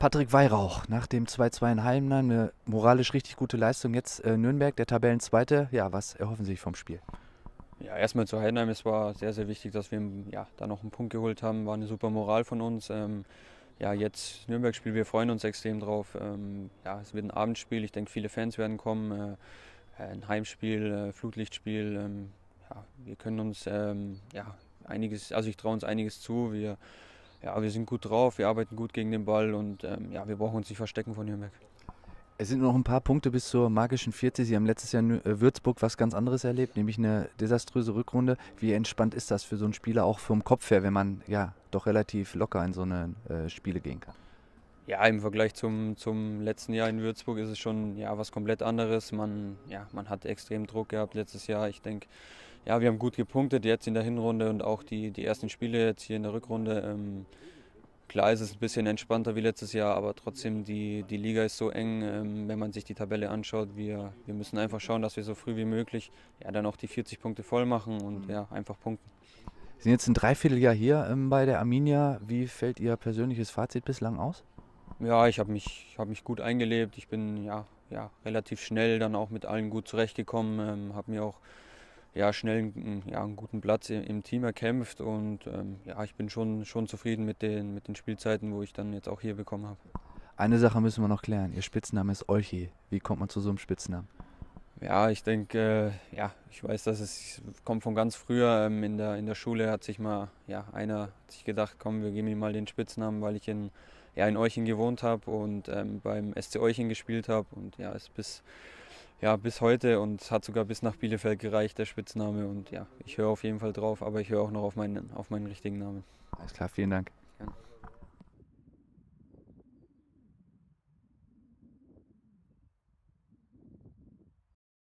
Patrick Weirauch, nach dem 2:2 in Heim, eine moralisch richtig gute Leistung. Jetzt Nürnberg, der Tabellenzweite. Ja, was erhoffen Sie sich vom Spiel? Ja, erstmal zu Heidenheim. Es war sehr, sehr wichtig, dass wir da noch einen Punkt geholt haben. War eine super Moral von uns. Ja, jetzt Nürnberg-Spiel, wir freuen uns extrem drauf. Ja, es wird ein Abendspiel. Ich denke, viele Fans werden kommen. Ein Heimspiel, Flutlichtspiel. Ja, wir können uns einiges, also ich traue uns einiges zu. Wir sind gut drauf, wir arbeiten gut gegen den Ball und wir brauchen uns nicht verstecken von Nürnberg. Es sind noch ein paar Punkte bis zur magischen 40. Sie haben letztes Jahr in Würzburg was ganz anderes erlebt, nämlich eine desaströse Rückrunde. Wie entspannt ist das für so einen Spieler auch vom Kopf her, wenn man ja doch relativ locker in so eine Spiele gehen kann? Ja, im Vergleich zum letzten Jahr in Würzburg ist es schon was komplett anderes. Man hat extrem Druck gehabt letztes Jahr. Ich denke, wir haben gut gepunktet jetzt in der Hinrunde und auch die ersten Spiele jetzt hier in der Rückrunde. Klar ist es ein bisschen entspannter wie letztes Jahr, aber trotzdem, die Liga ist so eng, wenn man sich die Tabelle anschaut. Wir müssen einfach schauen, dass wir so früh wie möglich dann auch die 40 Punkte voll machen und einfach punkten. Sie sind jetzt ein Dreivierteljahr hier bei der Arminia. Wie fällt Ihr persönliches Fazit bislang aus? Ja, ich habe mich gut eingelebt. Ich bin relativ schnell dann auch mit allen gut zurechtgekommen, habe mir auch schnell einen guten Platz im Team erkämpft und ich bin schon zufrieden mit den Spielzeiten, wo ich dann jetzt auch hier bekommen habe. Eine Sache müssen wir noch klären, Ihr Spitzname ist Olchi. Wie kommt man zu so einem Spitznamen? Ja, ich denke, ich weiß, dass es kommt von ganz früher. In der Schule hat sich mal einer gedacht, komm, wir geben ihm mal den Spitznamen, weil ich in Olching gewohnt habe und beim SC Olching gespielt habe und ist bis heute und hat sogar bis nach Bielefeld gereicht, der Spitzname. Und ich höre auf jeden Fall drauf, aber ich höre auch noch auf meinen richtigen Namen. Alles klar, vielen Dank. Ja.